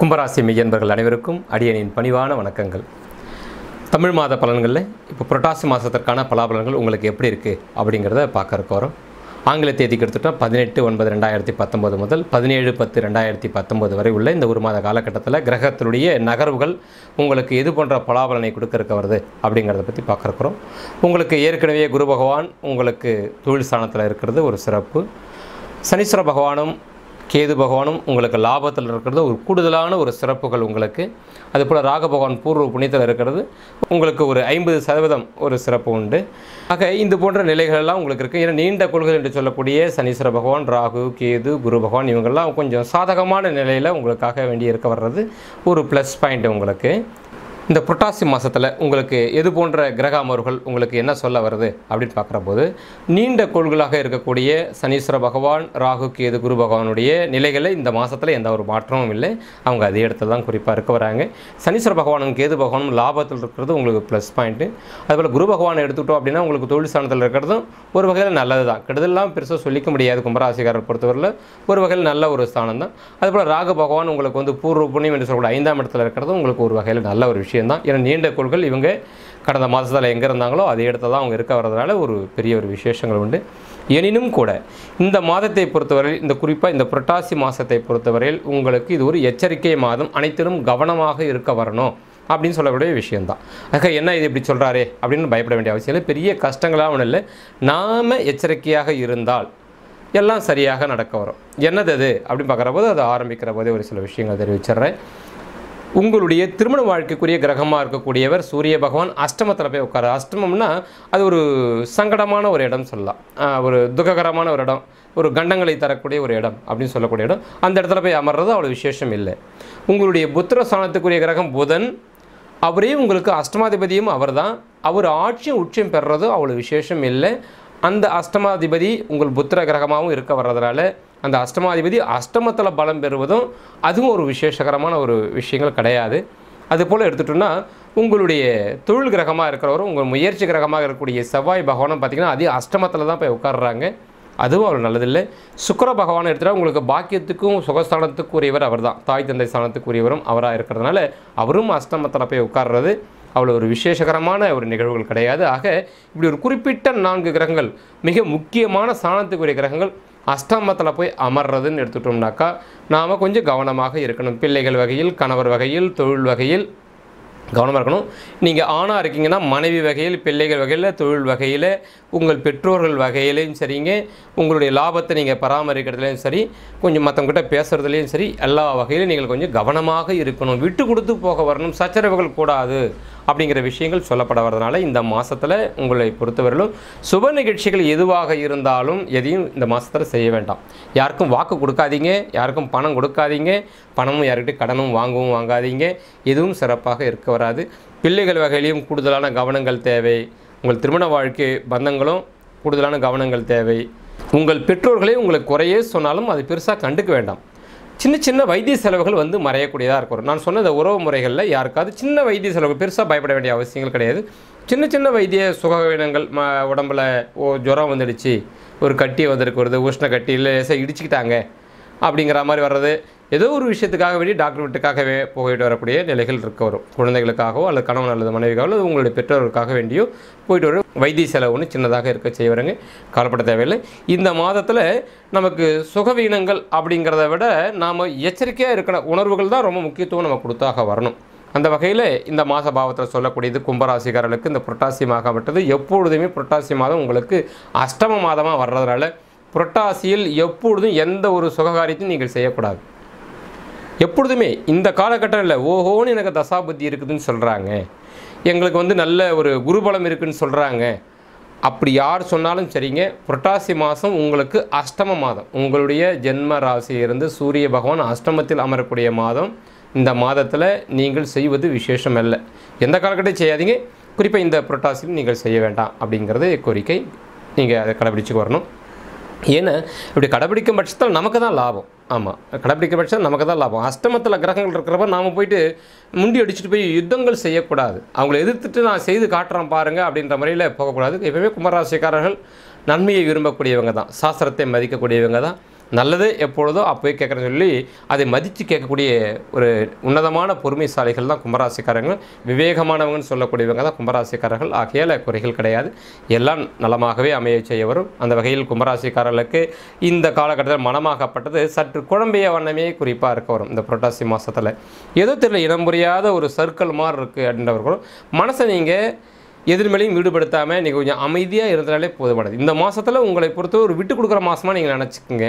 கும்பராசி மெய்யன்பர்கள் அனைவருக்கும் அடியனின் பணிவான வணக்கங்கள். தமிழ் மாத பலன்களில் இப்போ புரட்டாசி மாதத்திற்கான பலாபலன்கள் உங்களுக்கு எப்படி இருக்குது அப்படிங்கிறத பார்க்க இருக்கிறோம். ஆங்கில தேதிக்கு எடுத்துகிட்டால் 18/9/2019 முதல் 17/10/2019 வரை உள்ள இந்த ஒரு மாத காலகட்டத்தில் கிரகத்தினுடைய நகர்வுகள் உங்களுக்கு எது போன்ற பலாபலனை கொடுக்கறக்க வருது அப்படிங்கிறத பற்றி பார்க்க இருக்கிறோம். உங்களுக்கு ஏற்கனவே குரு பகவான் உங்களுக்கு தொழில் ஸ்தானத்தில் இருக்கிறது ஒரு சிறப்பு. சனீஸ்வர பகவானும் கேது பகவானும் உங்களுக்கு லாபத்தில் இருக்கிறது ஒரு கூடுதலான ஒரு சிறப்புகள் உங்களுக்கு. அதுபோல் ராக பகவான் பூர்வ புண்ணியத்தில் இருக்கிறது உங்களுக்கு ஒரு 50% ஒரு சிறப்பு உண்டு. ஆக இது போன்ற நிலைகளெல்லாம் உங்களுக்கு இருக்குது. ஏன்னா நீண்ட கோள்கள் என்று சொல்லக்கூடிய சனீஸ்வர பகவான், ராகு, கேது, குரு பகவான் இவங்கெல்லாம் கொஞ்சம் சாதகமான நிலையில் உங்களுக்காக வேண்டி இருக்க வர்றது ஒரு ப்ளஸ் பாயிண்ட் உங்களுக்கு. இந்த புரட்டாசி மாதத்தில் உங்களுக்கு எது போன்ற கிரக அமர்வுகள் உங்களுக்கு என்ன சொல்ல வருது அப்படின்னு பார்க்குற போது, நீண்ட கோள்களாக இருக்கக்கூடிய சனீஸ்வர பகவான், ராகு, கேது, குரு பகவானுடைய நிலைகளை இந்த மாதத்தில் எந்த ஒரு மாற்றமும் இல்லை. அவங்க அதே இடத்துல தான் குறிப்பாக இருக்க வராங்க. சனீஸ்வர பகவானும் கேது பகவானும் லாபத்தில் இருக்கிறது உங்களுக்கு ப்ளஸ் பாயிண்ட்டு. அதுபோல் குரு பகவானை எடுத்துக்கிட்டோம் அப்படின்னா உங்களுக்கு தொழில் ஸ்தானத்தில் இருக்கிறதும் ஒரு வகையில் நல்லது தான். கெடுதலாம் பெருசாக சொல்லிக்க முடியாது கும்பராசிக்காரர் பொறுத்தவரையில், ஒரு வகையில் நல்ல ஒரு ஸ்தானம் தான். அதுபோல் ராகு பகவான் உங்களுக்கு பூர்வ புண்ணியம் என்று சொல்லக்கூடிய 5ஆம் இடத்துல இருக்கிறது உங்களுக்கு ஒரு வகையில் நல்ல ஒரு விஷயம் தான். ஏன்னா நீண்ட கோள்கள் இவங்க கடந்த மாதத்தில் எங்கே இருந்தாங்களோ அதே இடத்துல தான் அவங்க இருக்க வர்றதுனால ஒரு பெரிய ஒரு விசேஷங்கள் உண்டு. எனினும் கூட இந்த மாதத்தை பொறுத்தவரையில், இந்த குறிப்பாக இந்த புரட்டாசி மாதத்தை பொறுத்தவரையில் உங்களுக்கு இது ஒரு எச்சரிக்கை மாதம். அனைத்திலும் கவனமாக இருக்க வரணும் அப்படின்னு சொல்லக்கூடிய விஷயந்தான். ஆக என்ன இது இப்படி சொல்கிறாரே அப்படின்னு பயப்பட வேண்டிய அவசியம் இல்லை. பெரிய கஷ்டங்களாக இல்லை. நாம் எச்சரிக்கையாக இருந்தால் எல்லாம் சரியாக நடக்க வரும். என்னது அது அப்படின்னு பார்க்குற போது, அது ஆரம்பிக்கிற போதே ஒரு சில விஷயங்கள் தெரிவிச்சிட்றேன். உங்களுடைய திருமண வாழ்க்கைக்குரிய கிரகமாக இருக்கக்கூடியவர் சூரிய பகவான் அஷ்டமத்தில் போய் உட்கார. அஷ்டமம்னா அது ஒரு சங்கடமான ஒரு இடம் சொல்லலாம், ஒரு துக்ககரமான ஒரு இடம், ஒரு கண்டங்களை தரக்கூடிய ஒரு இடம் அப்படின்னு சொல்லக்கூடிய இடம். அந்த இடத்துல போய் அமர்றது அவ்வளோ விசேஷம் இல்லை. உங்களுடைய புத்திர ஸ்தானத்துக்குரிய கிரகம் புதன், அவரே உங்களுக்கு அஷ்டமாதிபதியும் அவர் தான். அவர் ஆட்சியும் உச்சம் பெறுறதும் அவ்வளோ விசேஷம் இல்லை. அந்த அஷ்டமாதிபதி உங்கள் புத்திர கிரகமாகவும் இருக்க வர்றதுனால அந்த அஷ்டமாதிபதி அஷ்டமத்தில் பலம் பெறுவதும் அதுவும் ஒரு விசேஷகரமான ஒரு விஷயங்கள் கிடையாது. அதுபோல் எடுத்துகிட்டோன்னா உங்களுடைய தொழில் கிரகமாக இருக்கிறவரும் உங்கள் முயற்சி கிரகமாக இருக்கக்கூடிய செவ்வாய் பகவானும் பார்த்திங்கன்னா அதே அஷ்டமத்தில் தான் போய் உட்காடுறாங்க. அதுவும் அவ்வளோ நல்லதில்லை. சுக்கிர பகவானை எடுத்துகிட்டா உங்களுக்கு பாக்கியத்துக்கும் சுகஸ்தானத்துக்கு உரியவர் அவர் தான். தாய் தந்தை ஸ்தானத்துக்கு உரியவரும் அவராக இருக்கிறதுனால அவரும் அஷ்டமத்தில் போய் உட்கார்றது அவ்வளோ ஒரு விசேஷகரமான ஒரு நிகழ்வுகள் கிடையாது. ஆக இப்படி ஒரு குறிப்பிட்ட 4 கிரகங்கள், மிக முக்கியமான ஸ்தானத்துக்குரிய கிரகங்கள் அஷ்டமத்தில் போய் அமர்றதுன்னு எடுத்துட்டோம்னாக்கா நாம் கொஞ்சம் கவனமாக இருக்கணும். பிள்ளைகள் வகையில், கணவர் வகையில், தொழில் வகையில் கவனமாக இருக்கணும். நீங்கள் ஆணாக இருக்கீங்கன்னா மனைவி வகையில், பிள்ளைகள் வகையில், தொழில் வகையில், உங்கள் பெற்றோர்கள் வகையிலையும் சரிங்க, உங்களுடைய லாபத்தை நீங்கள் பராமரிக்கிறதுலையும் சரி, கொஞ்சம் மற்றவங்ககிட்ட பேசுகிறதுலையும் சரி, எல்லா வகையிலும் நீங்கள் கொஞ்சம் கவனமாக இருக்கணும். விட்டு கொடுத்து போக வரணும். சச்சரவுகள் கூடாது அப்படிங்கிற விஷயங்கள் சொல்லப்பட வரதுனால இந்த மாதத்தில் உங்களை பொறுத்தவரையிலும் சுப நிகழ்ச்சிகள் எதுவாக இருந்தாலும் எதையும் இந்த மாதத்தில் செய்ய வேண்டாம். யாருக்கும் வாக்கு கொடுக்காதீங்க, யாருக்கும் பணம் கொடுக்காதீங்க, பணமும் யார்கிட்டையும் கடனும் வாங்காதீங்க. எதுவும் சிறப்பாக இருக்க வராது. பிள்ளைகள் வகையிலையும் கூடுதலான கவனங்கள் தேவை. உங்கள் திருமண வாழ்க்கை பந்தங்களும் கூடுதலான கவனங்கள் தேவை. உங்கள் பெற்றோர்களே உங்களுக்கு குறையே சொன்னாலும் அது பெருசாக கண்டுக்க வேண்டாம். சின்ன சின்ன வைத்திய செலவுகள் வந்து மறையக்கூடியதாக இருக்கும். நான் சொன்ன இந்த உறவு முறைகளில் யாருக்காவது சின்ன வைத்திய செலவுகள், பெருசாக பயப்பட வேண்டிய அவசியங்கள் கிடையாது. சின்ன சின்ன வைத்திய சுகவீனங்கள், உடம்பில் ஜுரம் வந்துடுச்சு, ஒரு கட்டி வந்திருக்கு வருது, உஷ்ண கட்டி, இல்லை லேசாக இடிச்சிக்கிட்டாங்க அப்படிங்கிற மாதிரி வர்றது, ஏதோ ஒரு விஷயத்துக்காக வேண்டி டாக்டர் வீட்டுக்காகவே போயிட்டு வரக்கூடிய நிலைகள் இருக்க வரும். குழந்தைகளுக்காகவோ அல்லது கணவன் அல்லது மனைவிக்காகவோ அல்லது உங்களுடைய பெற்றோர்களுக்காக வேண்டியோ போயிட்டு வர வைத்திய செலவு ஒன்று சின்னதாக இருக்க செய்வாங்க. காலப்பட தேவையில்லை. இந்த மாதத்தில் நமக்கு சுகவீனங்கள் அப்படிங்கிறத விட நாம் எச்சரிக்கையாக இருக்கிற உணர்வுகள் தான் ரொம்ப முக்கியத்துவம் நம்ம கொடுத்தாக வரணும். அந்த வகையில் இந்த மாத பாவத்தில் சொல்லக்கூடியது கும்பராசிக்காரர்களுக்கு இந்த புரட்டாசி மாதம் விட்டது. எப்பொழுதுமே புரட்டாசி மாதம் உங்களுக்கு அஷ்டம மாதமாக வர்றதுனால புரட்டாசியில் எப்பொழுதும் எந்த ஒரு சுககாரியத்தையும் நீங்கள் செய்யக்கூடாது. எப்பொழுதுமே இந்த காலகட்டத்தில் ஓஹோன்னு எனக்கு தசாபுத்தி இருக்குதுன்னு சொல்கிறாங்க, எங்களுக்கு நல்ல ஒரு குருபலம் இருக்குதுன்னு சொல்கிறாங்க, அப்படி யார் சொன்னாலும் சரிங்க, புரட்டாசி மாதம் உங்களுக்கு அஷ்டம மாதம். உங்களுடைய ஜென்ம ராசியிலிருந்து சூரிய பகவான் அஷ்டமத்தில் அமரக்கூடிய மாதம். இந்த மாதத்தில் நீங்கள் செய்வது விசேஷம் அல்ல. எந்த காலகட்டத்தையும் செய்யாதீங்க. குறிப்பாக இந்த புரட்டாசியில் நீங்கள் செய்ய வேண்டாம் அப்படிங்கிறது கோரிக்கை. நீங்கள் அதை கடைபிடிச்சுக்கு வரணும். ஏன்னா இப்படி கடைபிடிக்கும் பட்சத்தில் நமக்கு தான் லாபம். ஆமாம், கடைபிடிக்கும் பட்சத்தில் நமக்கு தான் லாபம். அஷ்டமத்தில் கிரகங்கள் இருக்கிறப்ப நாம் போயிட்டு முண்டி அடிச்சுட்டு போய் யுத்தங்கள் செய்யக்கூடாது. அவங்களை எதிர்த்துட்டு நான் செய்து காட்டுறேன் பாருங்கள் அப்படின்ற முறையில் போகக்கூடாது. எப்பவுமே கும்பராசிக்காரர்கள் நன்மையை விரும்பக்கூடியவங்க தான், சாஸ்திரத்தை மதிக்கக்கூடியவங்க தான், நல்லது எப்பொழுதோ அப்பவே கேட்கறேன்னு சொல்லி அதை மதித்து கேட்கக்கூடிய ஒரு உன்னதமான பொறுமைசாலிகள் தான் கும்பராசிக்காரர்கள். விவேகமானவங்கன்னு சொல்லக்கூடியவங்க தான் கும்பராசிக்காரர்கள். ஆகையால் குறைகள் கிடையாது, எல்லாம் நலமாகவே அமைய செய்ய வரும். அந்த வகையில் கும்பராசிக்காரர்களுக்கு இந்த காலகட்டத்தில் மனமாகப்பட்டது சற்று குழம்பிய வண்ணமே குறிப்பாக இருக்க வரும். இந்த புரட்டாசி மாதத்தில் ஏதோ தெரியல இனம் புரியாத ஒரு சர்க்கிள் மாதிரி இருக்குது அப்படின்றவர்களும் மனசை நீங்கள் எதிர்மேலையும் ஈடுபடுத்தாமல் நீங்கள் கொஞ்சம் அமைதியாக இருந்தாலே போதுமானது. இந்த மாதத்தில் உங்களை பொறுத்தவரை ஒரு விட்டு கொடுக்குற மாதமாக நீங்கள் நினச்சிக்கோங்க.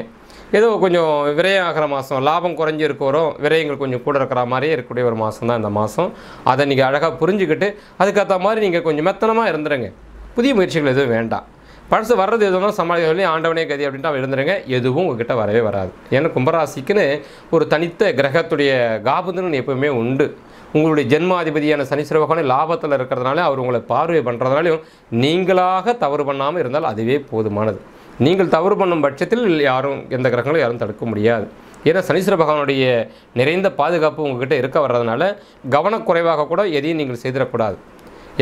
ஏதோ கொஞ்சம் விரயம் ஆகிற மாதம், லாபம் குறைஞ்சி இருக்க வரும், விரயங்கள் கொஞ்சம் கூட இருக்கிற மாதிரியே இருக்கக்கூடிய ஒரு மாதம் தான் இந்த மாதம். அதை நீங்கள் அழகாக புரிஞ்சுக்கிட்டு அதுக்கேற்ற மாதிரி நீங்கள் கொஞ்சம் மெத்தனமாக இருந்துருங்க. புதிய முயற்சிகள் எதுவும் வேண்டாம். பழசு வர்றது எதுவும் சமாளிக்க சொல்லி ஆண்டவனே கதி அப்படின்ட்டு அவன் இருந்துருங்க, எதுவும் உங்ககிட்ட வரவே வராது. ஏன்னா கும்பராசிக்குன்னு ஒரு தனித்த கிரகத்துடைய காபந்துன்னு எப்போவுமே உண்டு. உங்களுடைய ஜென்மாதிபதியான சனீஸ்வர பகவான் லாபத்தில் இருக்கிறதுனால அவர் உங்களை பார்வை பண்ணுறதுனாலையும் நீங்களாக தவறு பண்ணாமல் இருந்தால் அதுவே போதுமானது. நீங்கள் தவறு பண்ணும் பட்சத்தில் யாரும் எந்த கிரகங்களும் யாரும் தடுக்க முடியாது. ஏன்னா சனீஸ்வர பகவானுடைய நிறைந்த பாதுகாப்பு உங்ககிட்ட இருக்க வர்றதுனால கவனக்குறைவாக கூட எதையும் நீங்கள் செய்திடக்கூடாது.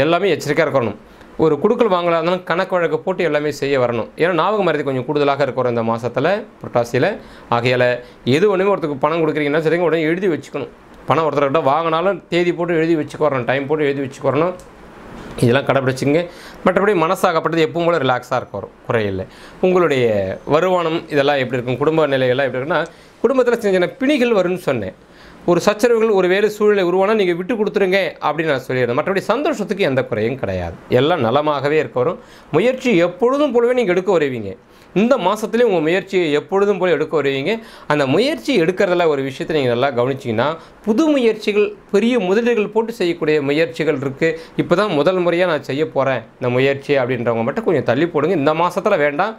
எல்லாமே எச்சரிக்கையாக இருக்கணும். ஒரு குடுக்கல் வாங்கலாக இருந்தாலும் கணக்கு வழக்கு போட்டு எல்லாமே செய்ய வரணும். ஏன்னா ஞாபகம் மறதி கொஞ்சம் கூடுதலாக இருக்கிறோம் இந்த மாதத்தில் புரட்டாசியில். ஆகையால் எது ஒன்றுமே ஒருத்தருக்கு பணம் கொடுக்குறீங்கன்னா சரிங்க உடனே எழுதி வச்சுக்கணும். பணம் ஒருத்தர்கிட்ட வாங்கினாலும் தேதி போட்டு எழுதி வச்சுக்கோறணும், டைம் போட்டு எழுதி வச்சுக்கோறணும். இதெல்லாம் கடைப்பிடிச்சிங்க. மற்றபடி மனசாகப்பட்டது எப்பவும் கூட ரிலாக்ஸாக இருக்க வரும், குறையில்லை. உங்களுடைய வருமானம் இதெல்லாம் எப்படி இருக்கும், குடும்ப நிலையெல்லாம் எப்படி இருக்குன்னா குடும்பத்தில் சின்ன சின்ன பிணிகள் வரும்னு சொன்னேன். ஒரு சச்சரவுகள் ஒரு வேறு சூழ்நிலை உருவானால் நீங்கள் விட்டு கொடுத்துருங்க அப்படின்னு நான் சொல்லிடுறேன். மற்றபடி சந்தோஷத்துக்கு எந்த குறையும் கிடையாது, எல்லாம் நலமாகவே இருக்க வரும். முயற்சி எப்பொழுதும் போலவே நீங்கள் எடுக்க வருவீங்க. இந்த மாதத்துலேயும் உங்கள் முயற்சியை எப்பொழுதும் போல எடுக்க வருவீங்க. அந்த முயற்சி எடுக்கிறதுல ஒரு விஷயத்தை நீங்கள் நல்லா கவனிச்சிங்கன்னா புது முயற்சிகள், பெரிய முதலீடுகள் போட்டு செய்யக்கூடிய முயற்சிகள் இருக்குது. இப்போ தான் முதல் முறையாக நான் செய்ய போகிறேன் இந்த முயற்சி அப்படின்றவங்க மட்டும் கொஞ்சம் தள்ளி போடுங்க. இந்த மாதத்தில் வேண்டாம்.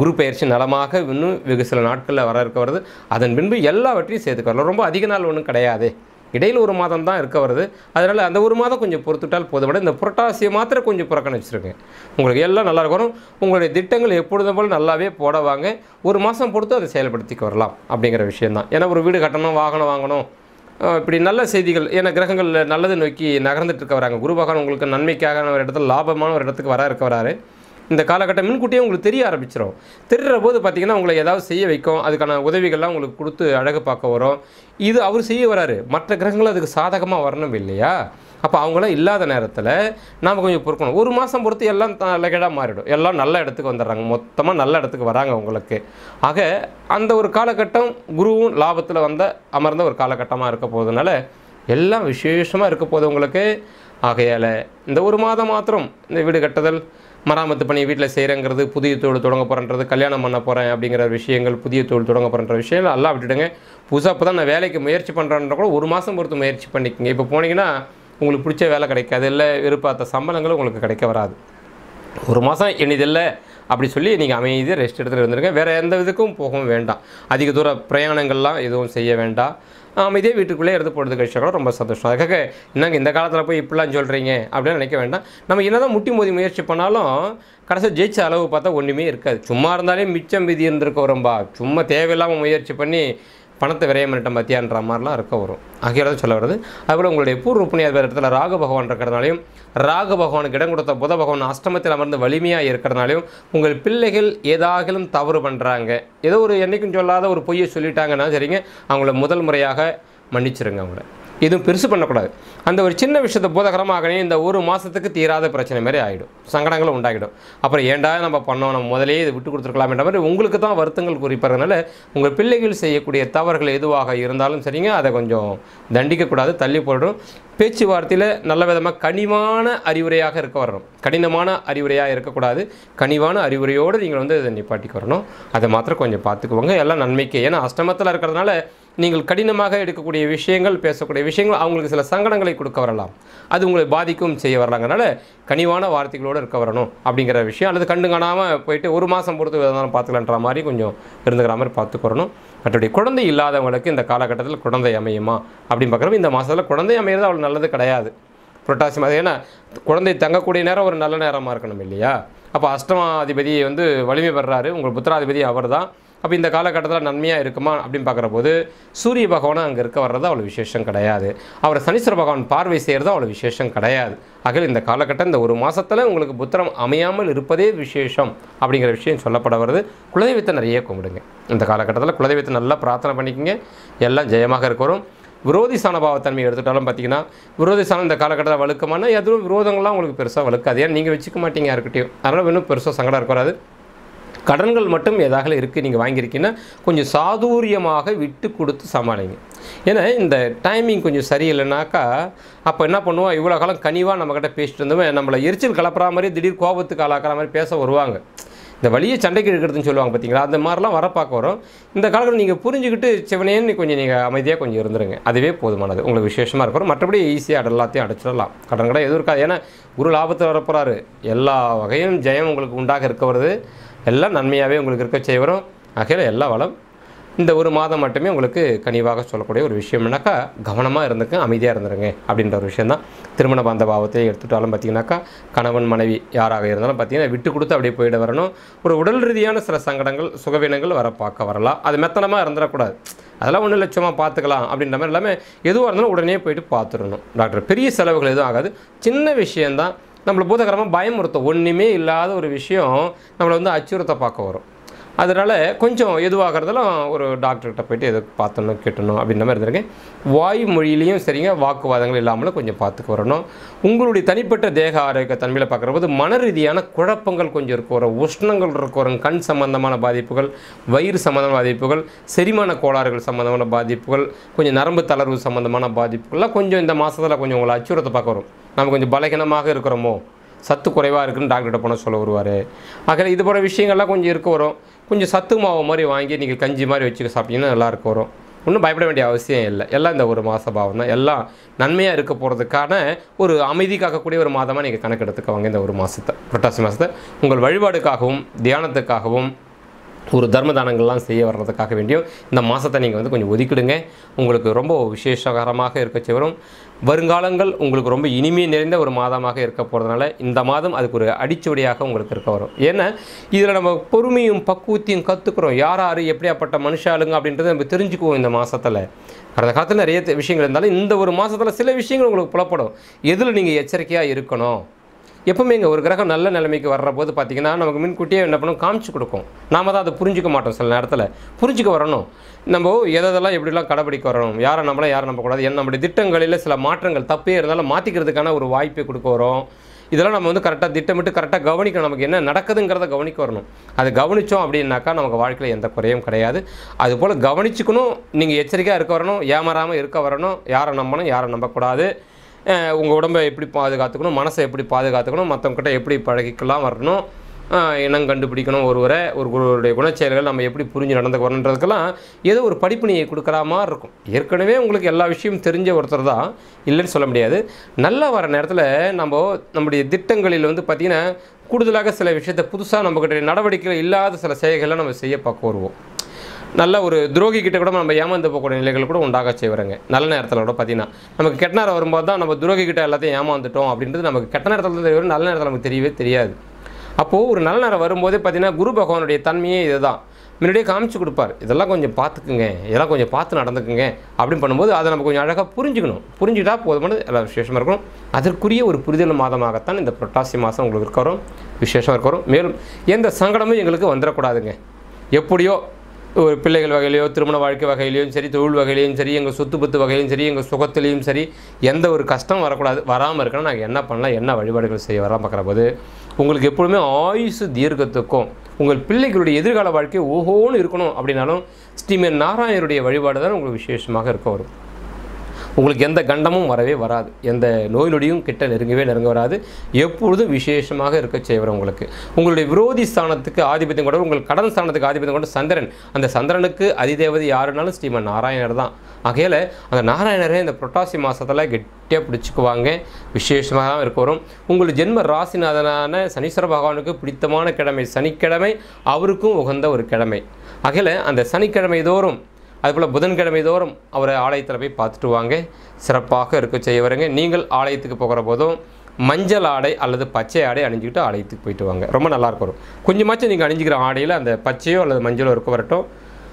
குரு பயிற்சி நலமாக இன்னும் வெகு சில நாட்களில் வர இருக்க வருது. அதன் பின்பு எல்லாவற்றையும் சேர்த்துக்க வரலாம். ரொம்ப அதிக நாள் ஒன்றும் கிடையாது, இடையில் ஒரு மாதம் தான் இருக்க வருது. அதனால் அந்த ஒரு மாதம் கொஞ்சம் பொறுத்துட்டால் போதும். இந்த புரட்டாசியை மாத்திரம் கொஞ்சம் புறக்கணிச்சிருக்கேன். உங்களுக்கு எல்லாம் நல்லா இருக்கணும். உங்களுடைய திட்டங்கள் எப்பொழுதும் போல் நல்லாவே போடவாங்க. ஒரு மாதம் பொறுத்து அதை செயல்படுத்திக்க வரலாம் அப்படிங்கிற விஷயந்தான். ஏன்னா ஒரு வீடு கட்டணும், வாகனம் வாங்கணும், இப்படி நல்ல செய்திகள். ஏன்னா கிரகங்கள் நல்லது நோக்கி நகர்ந்துட்டு இருக்க வராங்க. குரு பகவான் உங்களுக்கு நன்மைக்காக ஒரு இடத்துல லாபமான ஒரு இடத்துக்கு வர இருக்க வராரு. இந்த காலகட்டம் முன்கூட்டியே உங்களுக்கு தெரிய ஆரம்பிச்சிடும். தெரிகிற போது பார்த்திங்கன்னா உங்களை ஏதாவது செய்ய வைக்கும். அதுக்கான உதவிகள்லாம் உங்களுக்கு கொடுத்து அழகு பார்க்க வரும். இது அவர் செய்ய வராரு. மற்ற கிரகங்களும் அதுக்கு சாதகமாக வரணும் இல்லையா? அப்போ அவங்களாம் இல்லாத நேரத்தில் நாம் கொஞ்சம் பொறுக்கணும். ஒரு மாதம் பொறுத்து எல்லாம் லகேடாக மாறிடும். எல்லாம் நல்ல இடத்துக்கு வந்துடுறாங்க, மொத்தமாக நல்ல இடத்துக்கு வராங்க உங்களுக்கு. ஆக அந்த ஒரு காலகட்டம் குருவும் லாபத்தில் அமர்ந்த ஒரு காலகட்டமாக இருக்க போகிறதுனால எல்லாம் விசேஷமாக இருக்க போகுது உங்களுக்கு. ஆகையால் இந்த ஒரு மாதம் மாத்திரம் இந்த வீடு கட்டுதல், மராமத்து பணி வீட்டில் செய்கிறங்கிறது, புதிய தொழில் தொடங்க போகிறேன்றது, கல்யாணம் பண்ண போகிறேன் அப்படிங்கிற விஷயங்கள், புதிய தொழில் தொடங்க போகிற விஷயங்கள் எல்லாம் விட்டுடுங்க. புதுசாக இப்போ தான் நான் வேலைக்கு முயற்சி பண்ணுறேன்ற கூட ஒரு மாதம் பொறுத்து முயற்சி பண்ணிக்கோங்க. இப்போ போனீங்கன்னா உங்களுக்கு பிடிச்ச வேலை கிடைக்காது, இல்லை விருப்பார்த்த சம்பளங்களும் உங்களுக்கு கிடைக்க வராது. ஒரு மாதம் இனிதில்லை அப்படி சொல்லி நீங்கள் அமைதியாக ரெஸ்ட் எடுத்துகிட்டு இருந்துருங்க. வேறு எந்த இதுக்கும் போகவும் வேண்டாம். அதிக தூர பிரயாணங்கள்லாம் எதுவும் செய்ய வேண்டாம். இதே வீட்டுக்குள்ளே எடுத்து போடுறது கழிச்சா கூட ரொம்ப சந்தோஷம். அதுக்காக என்னங்க இந்த காலத்தில் போய் இப்படிலாம் சொல்கிறீங்க அப்படின்னு நினைக்க வேண்டாம். நம்ம என்ன தான் முட்டி மோதி முயற்சி பண்ணாலும் கடைசியாக ஜெயிச்ச அளவு பார்த்தா ஒன்றுமே இருக்காது. சும்மா இருந்தாலே மிச்சம் மீதி இருந்திருக்க வரும்பா. சும்மா தேவையில்லாமல் முயற்சி பண்ணி பணத்தை விரயம் பண்ணிட்ட மத்தியான்ற மாதிரிலாம் இருக்க வரும். ஆகியோதான் சொல்ல வருது. அதுபோல் உங்களுடைய பூர்வ புண்ணியாத இடத்துல ராகு பகவான் இருக்கிறதுனாலையும், ராகு பகவானுக்கு இடம் கொடுத்த புத பகவான் அஷ்டமத்தில் அமர்ந்து வலிமையாக இருக்கிறதுனாலையும் உங்கள் பிள்ளைகள் ஏதாகிலும் தவறு பண்ணுறாங்க, ஏதோ ஒரு என்றைக்கும் சொல்லாத ஒரு பொய்யை சொல்லிட்டாங்கன்னா சரிங்க அவங்கள முதல் முறையாக மன்னிச்சிருங்க. அவங்கள எதுவும் பெருசு பண்ணக்கூடாது. அந்த ஒரு சின்ன விஷயத்தை போதகரமாகவே இந்த ஒரு மாதத்துக்கு தீராத பிரச்சனை மாதிரி ஆகிடும், சங்கடங்களும் உண்டாகிடும். அப்புறம் ஏண்டா நம்ம பண்ணோம், நம்ம முதலே இதை விட்டு கொடுத்துருக்கலாம்ன்ற மாதிரி உங்களுக்கு தான் வருத்தங்கள் குறிப்பிட்றதுனால உங்கள் பிள்ளைகள் செய்யக்கூடிய தவறுகள் எதுவாக இருந்தாலும் சரிங்க அதை கொஞ்சம் தண்டிக்கக்கூடாது, தள்ளி போடும். பேச்சுவார்த்தையில் நல்ல விதமாக கனிவான அறிவுரையாக இருக்க வரணும். கடினமான அறிவுரையாக இருக்கக்கூடாது. கனிவான அறிவுரையோடு நீங்கள் இதை நிப்பாட்டிக்கு வரணும். அதை மாத்திரம் கொஞ்சம் பார்த்துக்குவாங்க, எல்லாம் நன்மைக்கு. ஏன்னா அஷ்டமத்தில் இருக்கிறதுனால நீங்கள் கடினமாக எடுக்கக்கூடிய விஷயங்கள், பேசக்கூடிய விஷயங்கள் அவங்களுக்கு சில சங்கடங்களை கொடுக்க வரலாம். அது உங்களை பாதிக்கும் செய்ய வரலாங்க. அதனால் கனிவான வார்த்தைகளோடு இருக்க வரணும் அப்படிங்கிற விஷயம். அல்லது கண்டு காணாமல் போயிட்டு ஒரு மாதம் பொறுத்து எதாவது பார்த்துக்கலான்ற மாதிரி கொஞ்சம் இருந்துக்கிற மாதிரி பார்த்துக்கிறணும். மற்றபடி குழந்தை இல்லாதவங்களுக்கு இந்த காலகட்டத்தில் குழந்தை அமையுமா அப்படின்னு பார்க்குறப்ப இந்த மாதத்தில் குழந்தை அமையிறது அவ்வளோ நல்லது கிடையாது. புரட்டாசி மாதம் ஏன்னா குழந்தை தங்கக்கூடிய நேரம் ஒரு நல்ல நேரமாக இருக்கணும் இல்லையா? அப்போ அஷ்டமாதிபதியை வலிமை பெறாரு, உங்கள் புத்திராதிபதி அவர் தான். அப்போ இந்த காலகட்டத்தில் நன்மையாக இருக்குமா அப்படின்னு பார்க்குறபோது சூரிய பகவானை அங்கே இருக்க வர்றது அவ்வளோ விசேஷம் கிடையாது. அவரை சனீஸ்வர பகவான் பார்வை செய்கிறது அவ்வளோ விசேஷம் கிடையாது. ஆக இந்த காலகட்டம் இந்த ஒரு மாதத்தில் உங்களுக்கு புத்திரம் அமையாமல் இருப்பதே விசேஷம் அப்படிங்கிற விஷயம் சொல்லப்பட வருது. குலதெய்வத்தை நிறைய கும்பிடுங்க. இந்த காலகட்டத்தில் குலதெய்வத்தை நல்லா பிரார்த்தனை பண்ணிக்கோங்க, எல்லாம் ஜெயமாக இருக்கிறோம். விரோதி சானபாவத்தன்மை எடுத்துட்டாலும் பார்த்தீங்கன்னா விரோதி சாணம் இந்த காலகட்டத்தில் வழுக்கமான எதுவும் விரோதங்கள்லாம் உங்களுக்கு பெருசாக வழுக்காது. ஏன்னா நீங்கள் வச்சுக்க மாட்டீங்க யாருக்கிட்டையும், அதனால் இன்னும் பெருசாக சங்கடம் இருக்காது. கடன்கள் மட்டும் ஏதாக இருக்குது நீங்கள் வாங்கியிருக்கீங்கன்னா கொஞ்சம் சாதுரியமாக விட்டு கொடுத்து சமாளிங்க. ஏன்னா இந்த டைமிங் கொஞ்சம் சரியில்லைனாக்கா அப்போ என்ன பண்ணுவோம், இவ்வளோ காலம் கனிவாக நம்மக்கிட்ட பேசிட்டு இருந்தோமே நம்மளை எரிச்சல் கலப்புற மாதிரி திடீர் கோபத்துக்கு ஆளாக்குற மாதிரி பேச வருவாங்க. இந்த வழியை சண்டைக்கு எடுக்கிறதுன்னு சொல்லுவாங்க பார்த்தீங்களா, அந்த மாதிரிலாம் வர பார்க்க வரும். இந்த காலத்தில் நீங்கள் புரிஞ்சுக்கிட்டு செவனேன்னு கொஞ்சம் நீங்கள் அமைதியாக கொஞ்சம் இருந்துருங்க, அதுவே போதுமானது. உங்களுக்கு விசேஷமாக இருக்கிறோம். மற்றபடி ஈஸியாக எல்லாத்தையும் அடைச்சிடலாம், கடன் கடை எதுவும் இருக்காது. ஏன்னா குரு லாபத்தில் வரப்போகிறாரு, எல்லா வகையும் ஜெயம் உங்களுக்கு உண்டாக இருக்க வருது, எல்லாம் நன்மையாகவே உங்களுக்கு இருக்க செய்ய வரும். ஆகையில் எல்லா வளம். இந்த ஒரு மாதம் மட்டுமே உங்களுக்கு கனிவாக சொல்லக்கூடிய ஒரு விஷயம்னாக்கா கவனமாக இருந்துக்க, அமைதியாக இருந்துருங்க அப்படின்ற ஒரு விஷயம் தான். திருமண பந்த பாவத்தை எடுத்துட்டாலும் பார்த்தீங்கன்னாக்கா கணவன் மனைவி யாராக இருந்தாலும் பார்த்தீங்கன்னா விட்டு கொடுத்து அப்படியே போயிட வரணும். ஒரு உடல் ரீதியான சில சங்கடங்கள் சுகவீனங்கள் வர பார்க்க வரலாம். அது மெத்தனமாக இருந்துடக்கூடாது, அதெல்லாம் ஒன்றும் லட்சமாக பார்த்துக்கலாம் அப்படின்ற மாதிரி எல்லாமே எதுவாக இருந்தாலும் உடனே போயிட்டு பார்த்துடணும். டாக்டர் பெரிய செலவுகள் எதுவும் ஆகாது, சின்ன விஷயந்தான். நம்மளை பூதகரமாக பயமுறுத்தம் ஒன்றுமே இல்லாத ஒரு விஷயம் நம்மளை வந்து அச்சுறுத்த பார்க்க வரும். அதனால் கொஞ்சம் எதுவாகிறதெல்லாம் ஒரு டாக்டர்கிட்ட போய்ட்டு எது பார்த்தணும் கேட்டணும் அப்படின்ற மாதிரி இருந்திருக்கேன். வாய் மொழியிலையும் சரிங்க, வாக்குவாதங்கள் இல்லாமலும் கொஞ்சம் பார்த்துக்க வரணும். உங்களுடைய தனிப்பட்ட தேக ஆரோக்கிய தன்மையில் பார்க்குறபோது மன ரீதியான குழப்பங்கள் கொஞ்சம் இருக்க வரும், உஷ்ணங்கள் இருக்க வரும், கண் சம்பந்தமான பாதிப்புகள், வயிறு சம்பந்தமான பாதிப்புகள், செரிமான கோளாறுகள் சம்பந்தமான பாதிப்புகள், கொஞ்சம் நரம்பு தளர்வு சம்பந்தமான பாதிப்புகள்லாம் கொஞ்சம் இந்த மாதத்தில் கொஞ்சம் உங்களை அச்சுறுத்த பார்க்க வரும். நம்ம கொஞ்சம் பலகீனமாக இருக்கிறோமோ, சத்து குறைவாக இருக்குதுன்னு டாக்டர்கிட்ட போனால் சொல்ல வருவார். ஆக இது போகிற விஷயங்கள்லாம் கொஞ்சம் இருக்க வரும். கொஞ்சம் சத்து மாவு மாதிரி வாங்கி நீங்கள் கஞ்சி மாதிரி வச்சுக்க சாப்பிட்டீங்கன்னா நல்லா இருக்கும் வரும். ஒன்றும் பயப்பட வேண்டிய அவசியம் இல்லை. எல்லாம் இந்த ஒரு மாத பாவம் தான், எல்லாம் நன்மையாக இருக்க போகிறதுக்கான ஒரு அமைதி காக்கக்கூடிய ஒரு மாதமாக நீங்கள் கணக்கெடுத்துக்கவாங்க. இந்த ஒரு மாதத்தை புரட்டாசி மாதத்தை உங்கள் வழிபாடுக்காகவும் தியானத்துக்காகவும் ஒரு தர்மதானங்கள்லாம் செய்ய வர்றதுக்காக வேண்டியும் இந்த மாதத்தை நீங்கள் வந்து கொஞ்சம் ஒதுக்கிடுங்க. உங்களுக்கு ரொம்ப விசேஷகரமாக இருக்கச்சி வரும். வருங்காலங்கள் உங்களுக்கு ரொம்ப இனிமை நிறைந்த ஒரு மாதமாக இருக்க போகிறதுனால இந்த மாதம் அதுக்கு ஒரு அடிச்சுவடியாக உங்களுக்கு இருக்க வரும். ஏன்னா இதில் நம்ம பொறுமையும் பக்குவத்தையும் கற்றுக்குறோம், யார் யார் எப்படியாப்பட்ட மனுஷாளுங்க அப்படின்றத நம்ம தெரிஞ்சுக்குவோம். இந்த மாதத்தில் கடந்த காலத்தில் நிறைய விஷயங்கள் இருந்தாலும் இந்த ஒரு மாதத்தில் சில விஷயங்கள் உங்களுக்கு புலப்படும். எதில் நீங்கள் எச்சரிக்கையாக இருக்கணும். எப்பவுமே இங்கே ஒரு கிரகம் நல்ல நிலைமைக்கு வர்ற போது பார்த்திங்கன்னா நமக்கு முன்கூட்டியே என்ன பண்ணும், காமிச்சு கொடுக்கும். நாம் தான் அதை புரிஞ்சிக்க மாட்டோம். சில நேரத்தில் புரிஞ்சிக்க வரணும். நம்ம எதெல்லாம் எப்படிலாம் கடைபிடிக்க வரணும், யாரை நம்மளாம் யாரை நம்பக்கூடாது, என்ன நம்முடைய திட்டங்களில் சில மாற்றங்கள் தப்பே இருந்தாலும் மாற்றிக்கிறதுக்கான ஒரு வாய்ப்பை கொடுக்க வரும். இதெல்லாம் நம்ம வந்து கரெக்டாக திட்டமிட்டு கரெக்டாக கவனிக்கணும். நமக்கு என்ன நடக்குதுங்கிறத கவனிக்க வரணும். அது கவனித்தோம் அப்படின்னாக்கா நமக்கு வாழ்க்கையில் எந்த குறையும் கிடையாது. அதுபோல் கவனிச்சுக்கணும். நீங்கள் எச்சரிக்கையாக இருக்க வரணும், ஏமாறாமல் இருக்க வரணும். யாரை நம்பணும் யாரை நம்பக்கூடாது, உங்கள் உடம்பை எப்படி பாதுகாத்துக்கணும், மனசை எப்படி பாதுகாத்துக்கணும், மற்றவங்ககிட்ட எப்படி பழகிக்கலாம் வரணும், இனம் கண்டுபிடிக்கணும், ஒருவருடைய குணச்செயல்கள் நம்ம எப்படி புரிஞ்சு நடந்துக்க வரணுன்றதுக்கெல்லாம் ஏதோ ஒரு படிப்பினையை கொடுக்குற மாதிரி இருக்கும். ஏற்கனவே உங்களுக்கு எல்லா விஷயமும் தெரிஞ்ச ஒருத்தர் தான், இல்லைன்னு சொல்ல முடியாது. நல்லா வர நேரத்தில் நம்முடைய திட்டங்களில் வந்து பார்த்திங்கன்னா கூடுதலாக சில விஷயத்தை புதுசாக நம்மக்கிட்ட நடவடிக்கைகள் இல்லாத சில செயல்களை நம்ம செய்ய பார்க்க வருவோம். நல்ல ஒரு துரோகி கிட்ட கூட நம்ம ஏமாந்து போகக்கூடிய நிலைகள் கூட உண்டாக செய்வாங்க. நல்ல நேரத்தில் கூட பார்த்தீங்கன்னா நமக்கு கெட்ட நேரம் வரும்போது தான் நம்ம துரோகி கிட்ட எல்லாத்தையும் ஏமாந்துட்டோம் அப்படின்றது நமக்கு கெட்ட நேரத்தில் தான் தெரியும், நல்ல நேரத்தில் நமக்கு தெரியவே தெரியாது. அப்போது ஒரு நல்ல நேரம் வரும்போதே பார்த்தீங்கன்னா குரு பகவானுடைய தன்மையே இது தான் முன்னாடியே காமிச்சு கொடுப்பார். இதெல்லாம் கொஞ்சம் பார்த்துக்குங்க, இதெல்லாம் கொஞ்சம் பார்த்து நடந்துக்குங்க அப்படின்னு பண்ணும்போது அதை நம்ம கொஞ்சம் அழகாக புரிஞ்சுக்கணும். புரிஞ்சுக்கிட்டா போதுமான எல்லாம் விசேஷமாக இருக்கணும். அதற்குரிய ஒரு புரிதல் மாதமாகத்தான் இந்த புரட்டாசி மாதம் உங்களுக்கு இருக்கிறோம், விசேஷமாக இருக்கிறோம். மேலும் எந்த சங்கடமும் எங்களுக்கு வந்துடக்கூடாதுங்க. எப்படியோ ஒரு பிள்ளைகள் வகையிலையோ திருமண வாழ்க்கை வகையிலையும் சரி, தொழில் வகையிலையும் சரி, எங்கள் சொத்து பத்து வகையிலையும் சரி, எங்கள் சுகத்துலேயும் சரி, எந்த ஒரு கஷ்டம் வரக்கூடாது. வராமல் இருக்கணும். நாங்கள் என்ன பண்ணலாம், என்ன வழிபாடுகள் செய்ய வராமல் பார்க்குற போது உங்களுக்கு எப்பொழுதுமே ஆயுசு தீர்க்கத்துக்கும் உங்கள் பிள்ளைகளுடைய எதிர்கால வாழ்க்கை ஓஹோன்னு இருக்கணும் அப்படின்னாலும் ஸ்ரீமன் நாராயணருடைய வழிபாடு தான் உங்களுக்கு விசேஷமாக இருக்க வரும். உங்களுக்கு எந்த கண்டமும் வரவே வராது, எந்த நோய் நொடியும் கிட்ட நெருங்க வராது. எப்பொழுதும் விசேஷமாக இருக்க செய்வர். உங்களுக்கு உங்களுடைய விரோதி ஸ்தானத்துக்கு ஆதிபத்தியம் கொண்டவர், உங்கள் கடன் ஸ்தானத்துக்கு ஆதிபத்தியம் கொண்ட சந்திரன். அந்த சந்திரனுக்கு அதிதேவதை யாருனாலும் ஸ்ரீமன் நாராயணர் தான். ஆகையில் அந்த நாராயணரே இந்த புரட்டாசி மாதத்தில் கெட்டியாக பிடிச்சிக்குவாங்க, விசேஷமாக தான் இருக்க வரும். உங்களுக்கு ஜென்ம ராசிநாதனான சனீஸ்வர பகவானுக்கு பிடித்தமான கிழமை சனிக்கிழமை, அவருக்கும் உகந்த ஒரு கிழமை. ஆகையில் அந்த சனிக்கிழமை தோறும் அதுபோல் புதன்கிழமை தோறும் அவரை ஆலயத்தில் போய் பார்த்துட்டு வாங்க, சிறப்பாக இருக்க செய்ய வரங்க. நீங்கள் ஆலயத்துக்கு போகிற போதும் மஞ்சள் ஆடை அல்லது பச்சை ஆடை அணிஞ்சிக்கிட்டு ஆலயத்துக்கு போயிட்டு வாங்க, ரொம்ப நல்லாயிருக்கும். கொஞ்சமாச்சும் நீங்கள் அணிஞ்சிக்கிற ஆடையில் அந்த பச்சையோ அல்லது மஞ்சளோ இருக்க வரட்டும்.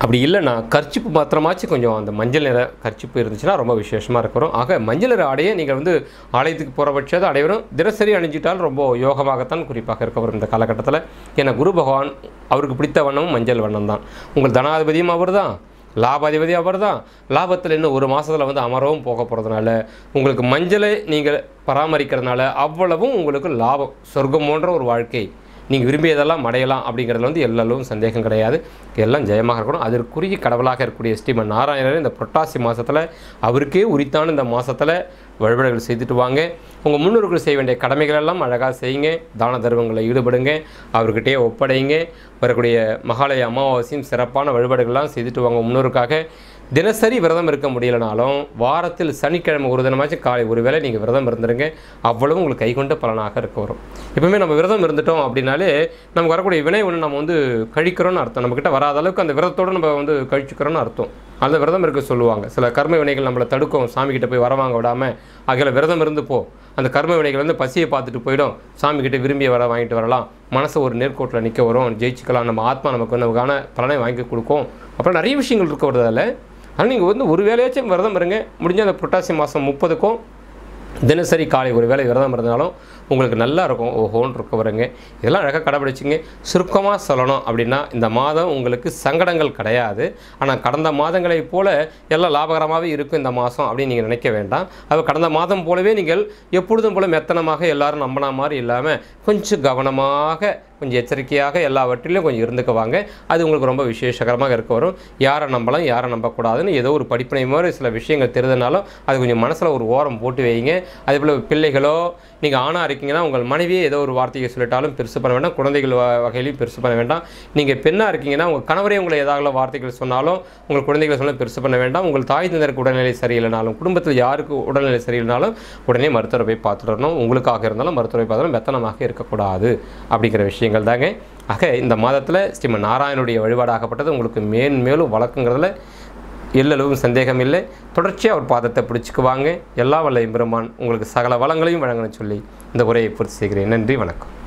அப்படி இல்லைனா கர்ச்சிப்பு மாத்திரமாச்சும் கொஞ்சம் அந்த மஞ்சள் நிற கர்ச்சிப்பு இருந்துச்சுன்னா ரொம்ப விசேஷமாக இருக்கிறோம். ஆக மஞ்சள் நிற ஆடையை நீங்கள் வந்து ஆலயத்துக்கு போகிற பட்சத்தை அடைவரும் தினசரி அணிஞ்சிட்டால் ரொம்ப யோகமாகத்தான் குறிப்பாக இருக்க வரும் இந்த காலகட்டத்தில். ஏன்னா குரு பகவான் அவருக்கு பிடித்த வண்ணமும் மஞ்சள் வண்ணம் தான். உங்கள் தனாதிபதியும் அவர் தான், லாபாதிபதி அவர் தான். லாபத்தில் இன்னும் ஒரு மாதத்தில் வந்து அமரவும் போக போகிறதுனால உங்களுக்கு மஞ்சளை நீங்கள் பராமரிக்கிறதுனால அவ்வளவும் உங்களுக்கு லாபம், சொர்க்கம் போன்ற ஒரு வாழ்க்கை நீங்கள் விரும்பியதெல்லாம் அடையலாம் அப்படிங்கிறதுல வந்து எல்லாலும் சந்தேகம் கிடையாது. எல்லாம் ஜெயமாக இருக்கணும். அதற்குரிய கடவுளாக இருக்கக்கூடிய ஸ்ரீமன் நாராயணர் இந்த புரட்டாசி மாதத்தில் அவருக்கே உரித்தான இந்த மாதத்தில் வழிபாடுகள் செய்துட்டு வாங்க. உங்கள் முன்னோர்கள் செய்ய வேண்டிய கடமைகளெல்லாம் அழகாக செய்யுங்க. தான தர்மங்களை ஈடுபடுங்க, அவர்கிட்டயே ஒப்படைங்க. வரக்கூடிய மகாலய அமாவாசையும் சிறப்பான வழிபாடுகள்லாம் செய்துட்டு வாங்க முன்னோருக்காக. தினசரி விரதம் இருக்க முடியலைனாலும் வாரத்தில் சனிக்கிழமை ஒரு தினமாச்சும் காலை ஒரு வேளை நீங்கள் விரதம் இருந்துருங்க, அவ்வளவு உங்களுக்கு கைகொண்ட பலனாக இருக்க வரும். எப்பவுமே நம்ம விரதம் இருந்துட்டோம் அப்படின்னாலே நமக்கு வரக்கூடிய வினை ஒன்று நம்ம வந்து கழிக்கிறோன்னு அர்த்தம், நம்மக்கிட்ட வராத அளவுக்கு அந்த விரதத்தோடு நம்ம வந்து கழிச்சுக்கிறோன்னு அர்த்தம். அந்த விரதம் இருக்க சொல்லுவாங்க. சில கர்ம வினைகள் நம்மளை தடுக்கும், சாமிக்கிட்ட போய் வரவாங்க விடாமல். அதில் விரதம் இருந்து போ, அந்த கர்ம வினைகள் வந்து பசியை பார்த்துட்டு போயிடும், சாமிக்கிட்ட விரும்பிய வர வாங்கிட்டு வரலாம், மனசு ஒரு நேர்கோட்டில் நிற்க வரும், ஜெயிச்சுக்கலாம், நம்ம ஆத்மா நமக்கு நமக்கான பலனை வாங்கி கொடுக்கும். அப்புறம் நிறைய விஷயங்கள் இருக்க வருதால ஆனால் நீங்கள் வந்து ஒரு வேலையாச்சும் விரதம் இருங்க. முடிஞ்ச அந்த புரட்டாசி மாதம் 30க்கும் தினசரி காலை ஒரு வேளை விரதம் இருந்தாலும் உங்களுக்கு நல்லா இருக்கும், ஓஹோன்னு இருக்க வருங்க. இதெல்லாம் அழகாக கடைபிடிச்சிங்க. சுருக்கமாக சொல்லணும் அப்படின்னா இந்த மாதம் உங்களுக்கு சங்கடங்கள் கிடையாது. ஆனால் கடந்த மாதங்களை போல் எல்லாம் லாபகரமாகவே இருக்கும் இந்த மாதம் அப்படின்னு நீங்கள் நினைக்க வேண்டாம். அது கடந்த மாதம் போலவே நீங்கள் எப்பொழுதும் போல மெத்தனமாக எல்லாரும் நம்பின மாதிரி இல்லாமல் கொஞ்சம் கவனமாக கொஞ்சம் எச்சரிக்கையாக எல்லாவற்றிலையும் கொஞ்சம் இருந்துக்க வாங்க. அது உங்களுக்கு ரொம்ப விசேஷகரமாக இருக்க வரும். யாரை நம்பலாம் யாரை நம்பக்கூடாதுன்னு ஏதோ ஒரு படிப்பினை மாதிரி சில விஷயங்கள் தெரிந்தனாலும் அது கொஞ்சம் மனசில் ஒரு ஓரம் போட்டு வைங்க. அதேபோல் பிள்ளைகளோ நீங்கள் ஆணாக இருக்கீங்கன்னா உங்கள் மனைவியே ஏதோ ஒரு வார்த்தையை சொல்லிட்டாலும் பெருசு பண்ண வேண்டாம், குழந்தைகள் வகையிலையும் பெருசு பண்ண வேண்டாம். நீங்கள் பெண்ணாக இருக்கீங்கன்னா உங்கள் கணவரே உங்களை ஏதாவது வார்த்தைகள் சொன்னாலும் உங்கள் குழந்தைகளை சொன்னால் பெருசு பண்ண வேண்டாம். உங்கள் தாய் தந்தருக்கு உடல்நிலை சரியில்லைனாலும் குடும்பத்தில் யாருக்கு உடல்நிலை சரியில்லைனாலும் உடனே மருத்துவரை போய் பார்த்துட்டு வரணும். உங்களுக்காக இருந்தாலும் மருத்துவரை பார்த்தாலும் வெத்தனமாக இருக்கக்கூடாது அப்படிங்கிற விஷயம் தாங்க. ஆக இந்த மாதத்தில் ஸ்ரீமன் நாராயணனுடைய வழிபாடாகப்பட்டது உங்களுக்கு மேன்மேலும் வழக்குங்கிறதுல எல்லளவும் சந்தேகம் இல்லை. தொடர்ச்சியாக ஒரு பாதத்தை பிடிச்சிக்குவாங்க. எல்லா வல்ல எம்பெருமான் உங்களுக்கு சகல வளங்களையும் வழங்கணும்னு சொல்லி இந்த உரையை பூர்த்தி செய்கிறேன். நன்றி, வணக்கம்.